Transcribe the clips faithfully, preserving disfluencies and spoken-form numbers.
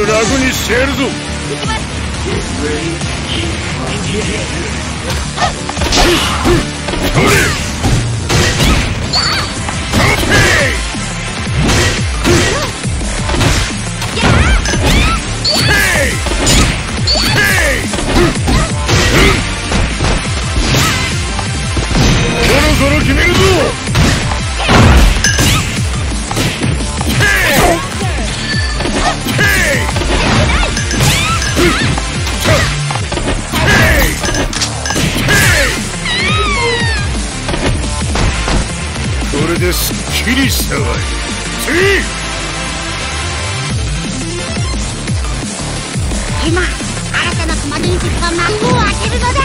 のラグにしてやるぞ。行きます。 すっきりしたわい。今、新たなコマンドインジェクトの幕を開けるのだ。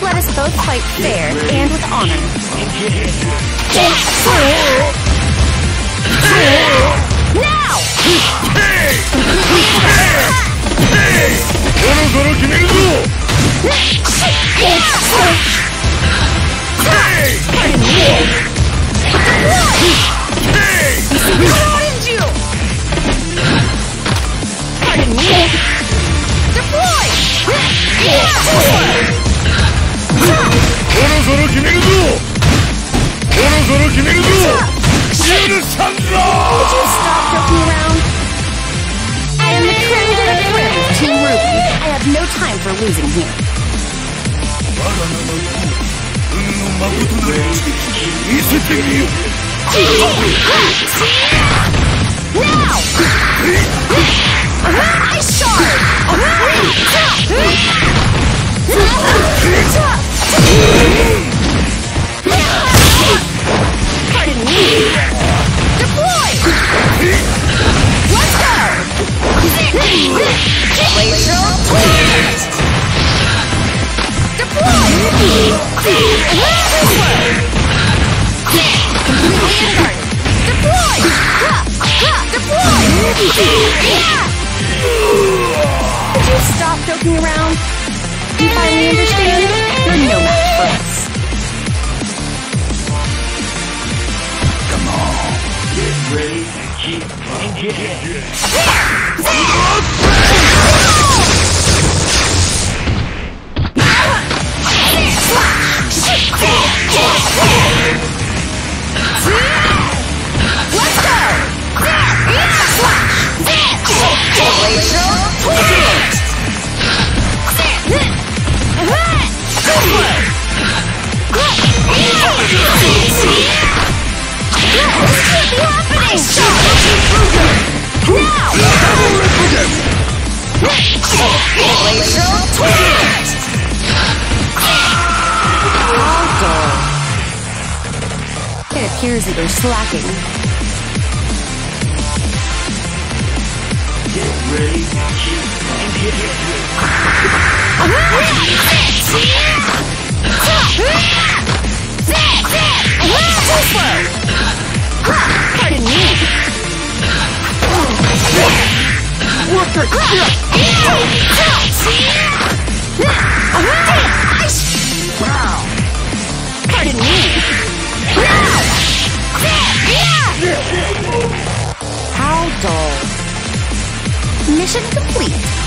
Let us both fight fair and with honor. Now! Hey! Hey! Hey! Deploy! その決めるぞ。 Could you stop joking around? You finally understand? You're no match for us. Come on, get ready to keep on getting. It appears that you're slacking. Pardon me. Water. Wow. Pardon me. How dull. Mission complete.